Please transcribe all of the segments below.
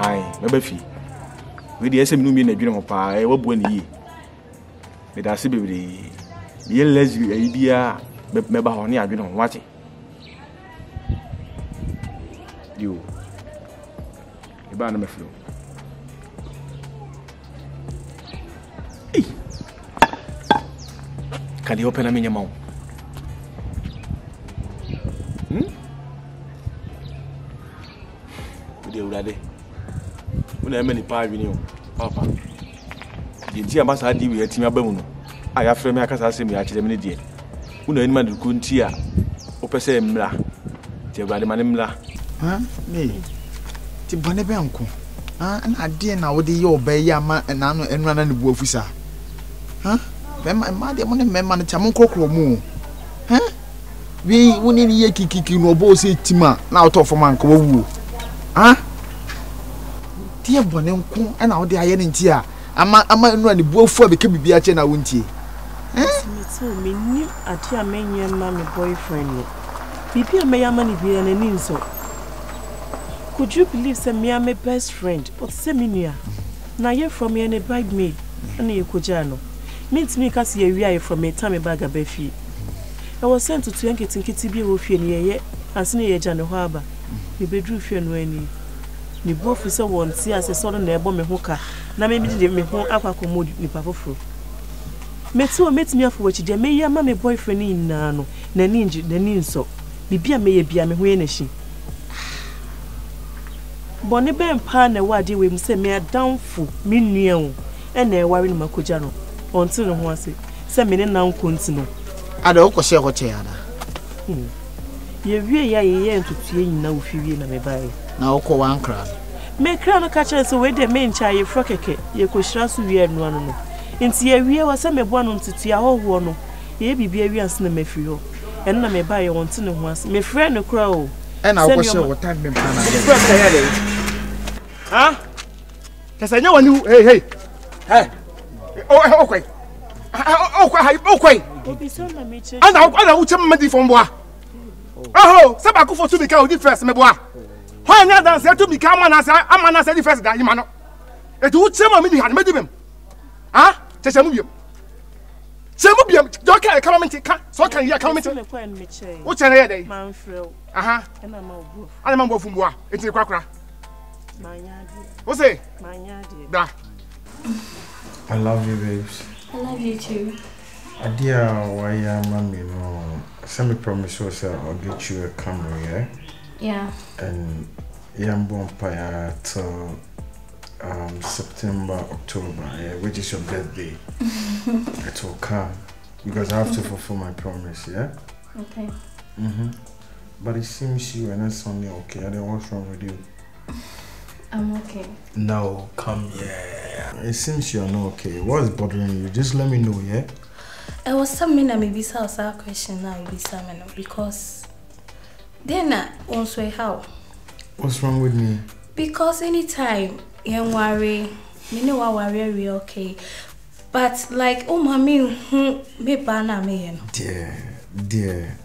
Aye, my baby. We the same number in the dream of I will born here. But I see baby. The less idea, but maybe honey, I don't watch it. You, you ban me flow. Can you open a mini mouth? When I many pipe in you, Papa. The dear must I deal with Timabono. I have friend Macassas in the academy, dear. When any man couldn't hear, Opesa Mla, Tibademanimla. Huh? Me Tibonebanco. And I dear now, the old Bayama and Anno and Ran and the Wolfisa. Huh? My mother, one of men, Tamuco Moo. Huh? We wouldn't hear Kiki no boss eight Tima, now talk for Manco. Huh? Dear Bonenco, and all the iron in tear. Am I running both for the Kibiacha and I won't ye? Me knew a tear mania mammy boyfriend. Be a mere money be an insult. Could you believe some mere my best friend or seminar? Now you're from me and a bag me, and you could journal. Means me cast ye away from a tummy bag of Beffy. I was sent to Twinkit and Kitty be with you near as near Jan Harbor. You bedrew you and Wendy. You both saw one see as a sudden neighbor me hooker. Now maybe they may hold up a commode with Papa Fro. Metso met me off which they may your mammy boyfriend in Nano, Naninj, Naninso. Bibia may be a mehuenishi. Bonnie Ben Pan a wadi will say me a downful, minion, and a worrying Macojano. Until once, some men now continue. I don't go share what you are. You really are to see now if you will never buy. Now, call one crown. Make crown catchers away the main child, Frocke, you could trust we had one. In Sierra, we were some one on to see our one. Ye be various name if you and I may buy one to once. My friend, a crow, and I'll show what time. Huh? Because I know I knew, hey. Oh, okay. Okay. And I'll tell me from what? Oh, Sabaco for to become the first, my boy. Why not answer to become an answer? I'm an answer the first guy, you know. It would tell me how to make him. Ah, just a movie. Some of you don't care, come and take. So can you come into the point, Mitchell? What's an air day? Manfro. Aha, and I'm over from what? It's a cracker. My yardie. What's it? My yardie. I love you, babes. I love you too. Adia, why am I no? Semi promise was I'll get you a camera, yeah? Yeah. And I'm born prior till September, October, yeah, which is your birthday. It will come because I have to fulfill my promise, yeah? Okay. But it seems you and that's only okay. I don't know what's wrong with you. I'm okay. No, come here. It seems you're not okay. What is bothering you? Just let me know, yeah? I was something I maybe saw a question now with someone because then I won't say how. What's wrong with me? Because anytime you worry, me know I worry we okay. But like oh mommy, me bana me. Dear.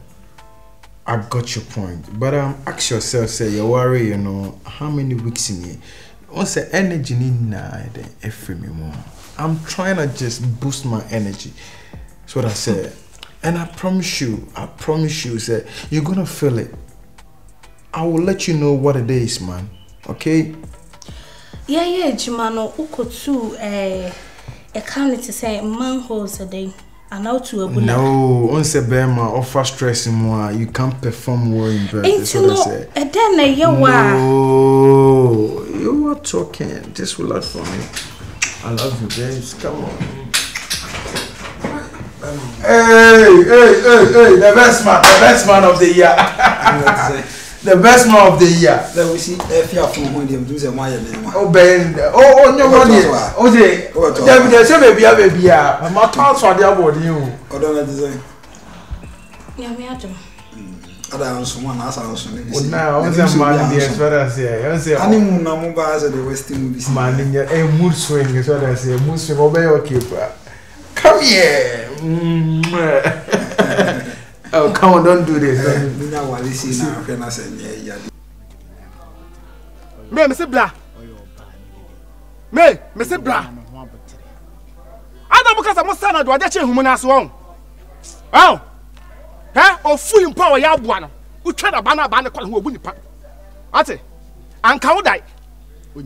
I got your point, but ask yourself, say you worry, you know, how many weeks in here? Once the energy need na every moment. I'm trying to just boost my energy. That's what I said, and I promise you, say you're gonna feel it. I will let you know what it is, man. Okay? Yeah, Jimano. Uko too. I can't say manholes a day. No, once a bema offer stress in moi, you can't perform well in birth. That's what I said. And then you are talking. This will not for me. I love you guys. Come on. Hey, the best man of the year. The best man of the year. Let me see if you have to hold him. Do the wire. Oh, Ben. Oh, no, Jose. They say, baby, I'm not transferred. I would you. I don't design. Yeah, me, I do. I don't someone else. I also now. I was a man, yes, what I say. I say, honeymoon, no more bars at the Western movies. Man, in your mood swing is what I say. Mood swing, obey your keeper. Come here. Oh, come on, don't do this. Now, I say, yeah, Mr. Blah. Me, Mr. Bra. Adam because I must stand at what I change human as well. Oh, eh? Or full in power, Yabuano. Who tried a banner called who wouldn't pack. Ate, and Kaudai.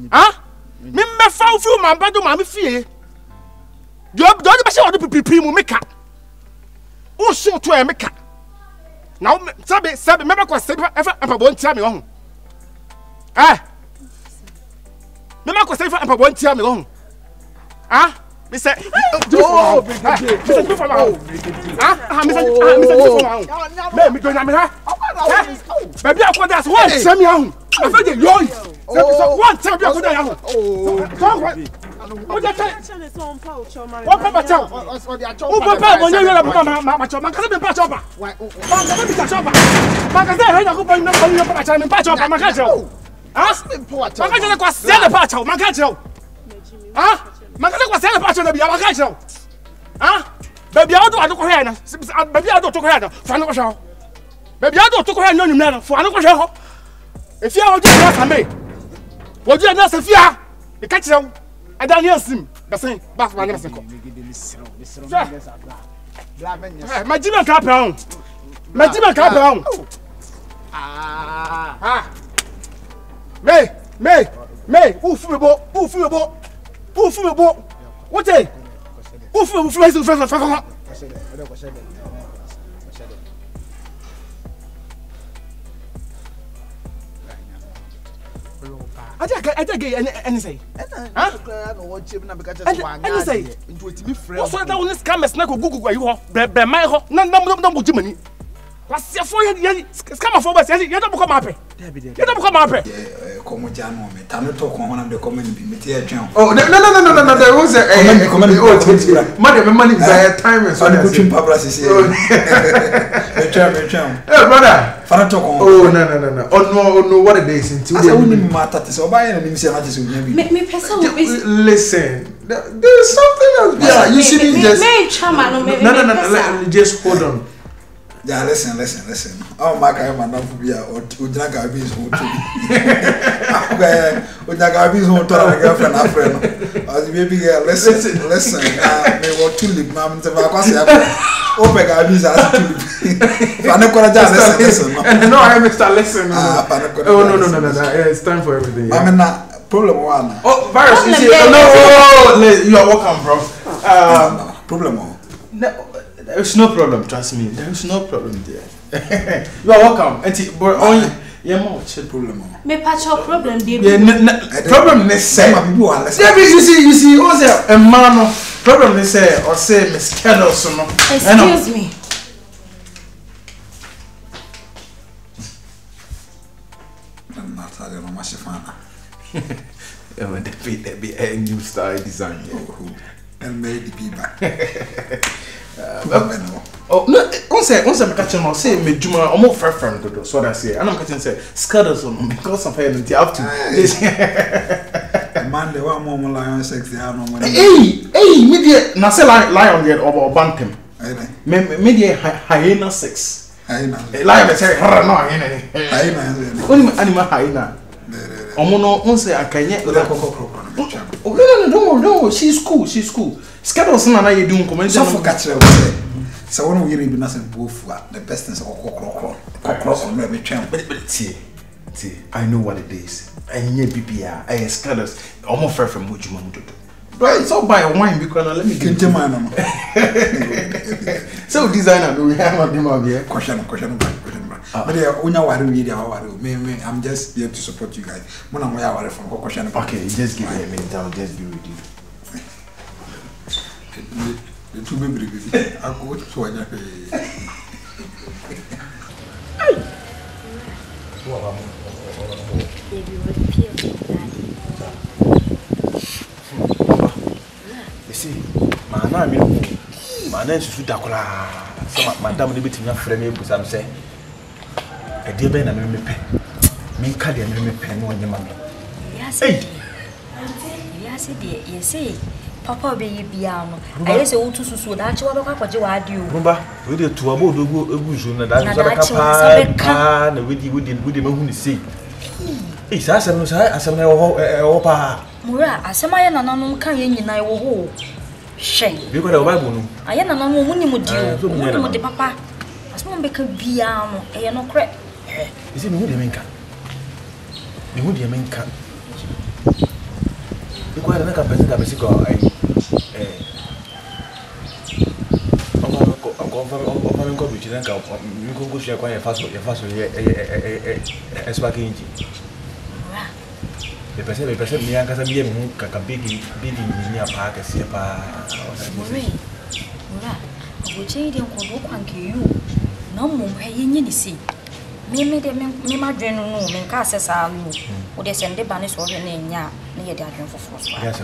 Ah, me found through my bad, mammy fear. You have done the show to be primo make up. Oh, so to a make up. Now, Sabby, remember, because ever won't tell me on. Ah, remember, because ever won't tell me on. Ah, Mr. Oh, Baby, my cousin was selling patch on the Biawacho. Ah, baby, I don't talk her. Baby, I don't talk her. Final show. Baby, I don't talk her. No, you never. Final show. If you are just not me, what you are not, if you are, you catch them. I don't hear him. The same, but my name is my Jimmy Capron. My Jimmy Capron. Ah, May, who football. What day? Who flew flies in front of her? I think anything. I don't want you because I say into it. Also, that one is come as Naco Google where you are. No, Jimmy. What's your 4 year? Come for us. You don't become happy. Oh, no, there was a time so brother. Oh, no. Oh, no, what it is into listen. There's something else. Yeah, you shouldn't just. No, just hold on. Yeah, listen. Oh my God, man, don't be a Udagabi's home. Udagabi's home to my girlfriend, our friend. As baby girl, listen. They were tulip, man. They were quasi. Oh my God, these are tulip. Panakora, just listen. No, I must listen. Ah, Panakora. Oh no. It's time for everything. I mean, problem one. Oh, virus. No, you are welcome, bro. Problem one. No. There is no problem, trust me. There is no problem there. You are welcome. But only your mom problem. Me patch up problem, baby. Problem is say. You see, what's a man? Problem is say or say Miss Kedos no. Excuse me. I'm not talking about Shifana. There be a new style design. And made the people. Oh no! Once I catch him, I say me Juma. I'm not far from Dodo. So I say, I'm catching say scatters on because of him. They have to. Man, they want more lion sex. They have no money. Hey, media. Now say lion get over bantam. Media hyena sex. Hyena. Lion say, no, hyena. Only animal hyena. Omono, once I can get. No. She's cool. Scatters na you doing comment. So for catch her. So when we read nothing both the best things are cockroach on every champ. But see, I know what it is. I need BPR. I scatters. I'm more fair from what you want to do. But it's all by wine because let me get my number. So designer, do we have a demo here? Question. But they are only worried. I'm just here to support you guys. When I'm worried from question. Okay, just give me a minute. I'll just be with you. The two babies. I go to a cafe. You see, my name is Sudakula. So, madam, you between your friend, because I'm saying, a dear Ben and me pen. Me carry and me pen on your mammy. Yes, dear, you see. Papa be piano. I say o tususu da chi wa be kwa je wa di o. Rumba, we dey tuwa bo dogo eguzu na da so da kapa. Na we di we dey mehu ni sei. Eh, sa asem no sa asem na wo pa. Mura, Asamaya and Anon can you and I will hold. Shame. You got a Bible. I am an animal when you would do papa. As one became Biano, I am not correct. Is it Moody Minka? You would be a minka. You got another person that was gone. I'm going to go to your fast as back in. The person, Yankas, and Yemu, Kakabigi, bidding in your park, a sepa. Which I don't look like you. No more, I need to see. Mimi, the Mima General, and Casas are you, or they send the banners or the name near the advent for force. Yes, I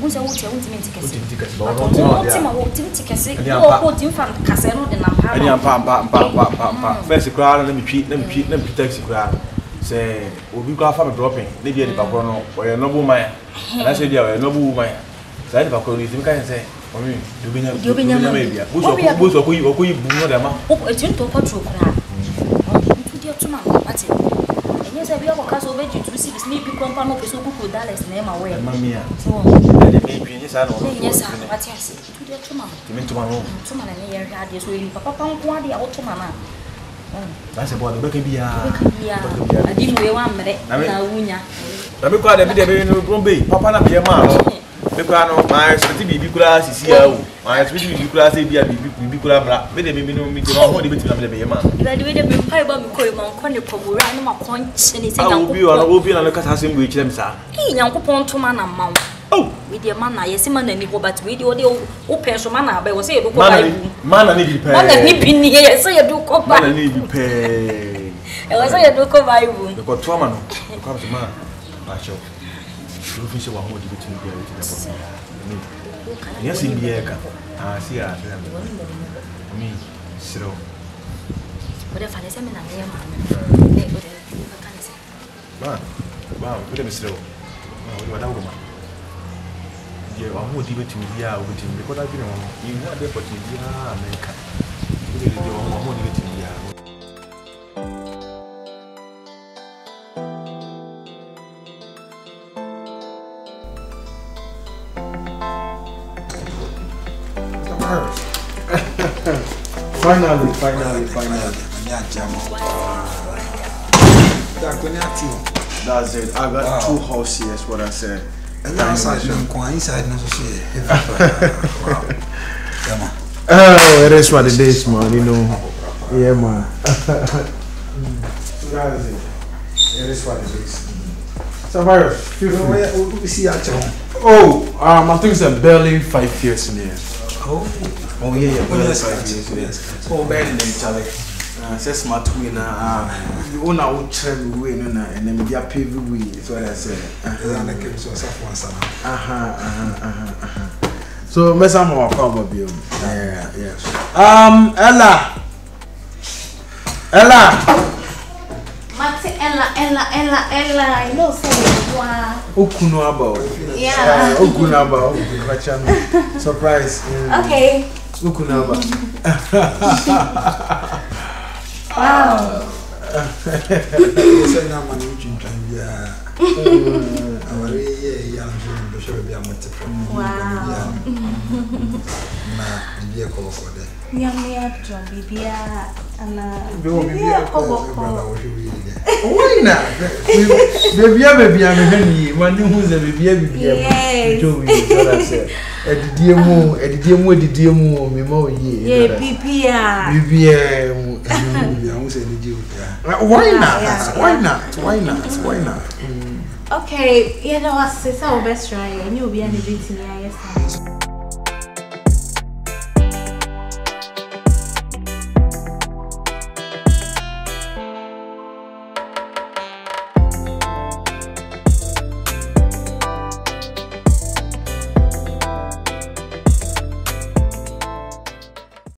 Who's a water tickets? I don't know, Timor, what tickets? What in front Casano and Pam. First, a crowd, let me protect the crowd. Say, will you go from dropping? They did a Babono or a noble man. I said, you are a noble man. Say, you can say. I mean, you've been in Arabia. Who's a good or we will not amount? Oh, it's in Topo to cry. Dear to my party. And yes, I will cast over you to see the sleepy compound of a super good Dallas name away. Mamma, so it may be this. I don't know. Yes, sir. But yes, to dear to mamma. You mean to my room? To my near dad is waiting for Papa Quadi out to mamma. That's about the Buckabia. I didn't wear one minute. I mean, I win ya. I require a bit of a room, Papa, not be a man. My sweetie be class is here. My sweetie be class, be a big black. Made me know me to all the bit of the man. If I do it, I'm probably going to call you on Connipo, Ranma Conch, and it's a open and look at us in which them, sir. He, Uncle Pontoman and Mount. Oh, with your man, I see man and Nico, but with your old person, man, I was able to man and need repair. Man, I need been here, so you do come by. I need repair. I was able to come by. You got 2 months. Come to man, I shall. You fish one more between the other. Yes, in the air. I see. I mean, so what if I listen? I am. Wow, good. Slow. You are now. You are more deep to me. I would because I didn't want you. Not there for TV. America. You are more deep to me. Finally. That's it. I got wow. 2 house here, is what I said. And outside, inside, no, wow. Yeah, oh, it is what it is, man. You know. Yeah, man. That's it. It is what it is. Samara, where we see at home? Oh, I think it's barely 5 years in here. Oh. Oh yeah, yes. Oh, better than Charlie. Says Matwina, you own our travel way, and then we are paved way. That's what I said. So, Miss Amor, come with you. Yes. Ella. Maxi, Ella. I know so. Okunaba. Yeah. Okunaba. Surprise. Okay. Look now, wow. Edidiemu, Mimo, ye, BPM, Why not? Okay, you know, I said, our best friend, and you'll be an editing.